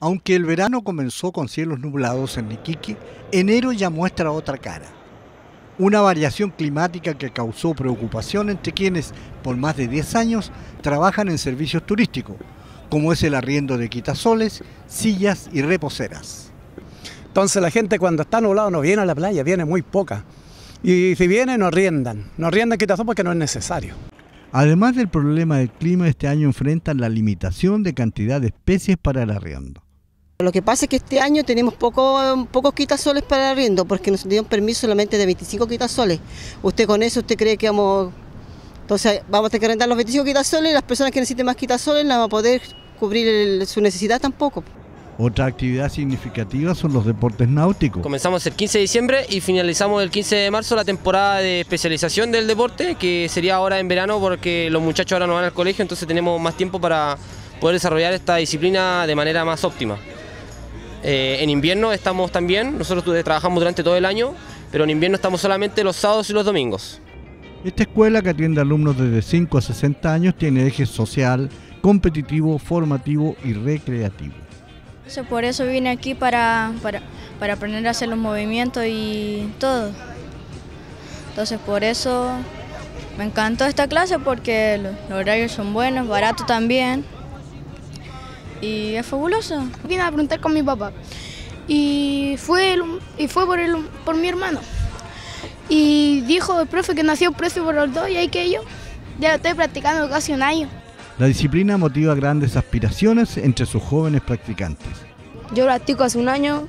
Aunque el verano comenzó con cielos nublados en Iquique, enero ya muestra otra cara. Una variación climática que causó preocupación entre quienes, por más de 10 años, trabajan en servicios turísticos, como es el arriendo de quitasoles, sillas y reposeras. Entonces la gente cuando está nublado no viene a la playa, viene muy poca. Y si viene no arriendan quitasoles porque no es necesario. Además del problema del clima, este año enfrentan la limitación de cantidad de especies para el arriendo. Lo que pasa es que este año tenemos pocos quitasoles para el arriendo, porque nos dieron permiso solamente de 25 quitasoles. Usted con eso, usted cree que vamos... Entonces vamos a tener que arrendar los 25 quitasoles y las personas que necesiten más quitasoles no van a poder cubrir su necesidad tampoco. Otra actividad significativa son los deportes náuticos. Comenzamos el 15 de diciembre y finalizamos el 15 de marzo la temporada de especialización del deporte, que sería ahora en verano porque los muchachos ahora no van al colegio, entonces tenemos más tiempo para poder desarrollar esta disciplina de manera más óptima. En invierno estamos también, nosotros trabajamos durante todo el año, pero en invierno estamos solamente los sábados y los domingos. Esta escuela, que atiende alumnos desde 5 a 60 años, tiene eje social, competitivo, formativo y recreativo. Por eso vine aquí para aprender a hacer los movimientos y todo. Entonces por eso me encantó esta clase, porque los horarios son buenos, barato también. Y es fabuloso. Vine a preguntar con mi papá y fue por mi hermano. Y dijo el profe que nació preso por los dos, y ahí que yo ya lo estoy practicando casi un año. La disciplina motiva grandes aspiraciones entre sus jóvenes practicantes. Yo practico hace un año,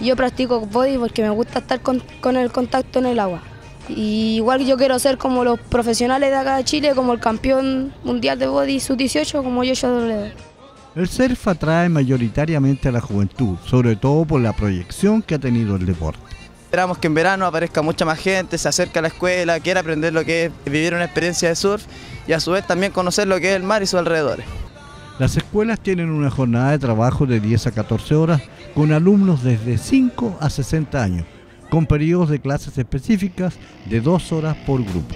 yo practico body porque me gusta estar con el contacto en el agua. Y igual yo quiero ser como los profesionales de acá de Chile, como el campeón mundial de body sub-18, como yo doble. El surf atrae mayoritariamente a la juventud, sobre todo por la proyección que ha tenido el deporte. Esperamos que en verano aparezca mucha más gente, se acerque a la escuela, quiera aprender lo que es vivir una experiencia de surf y a su vez también conocer lo que es el mar y sus alrededores. Las escuelas tienen una jornada de trabajo de 10 a 14 horas con alumnos desde 5 a 60 años, con periodos de clases específicas de 2 horas por grupo.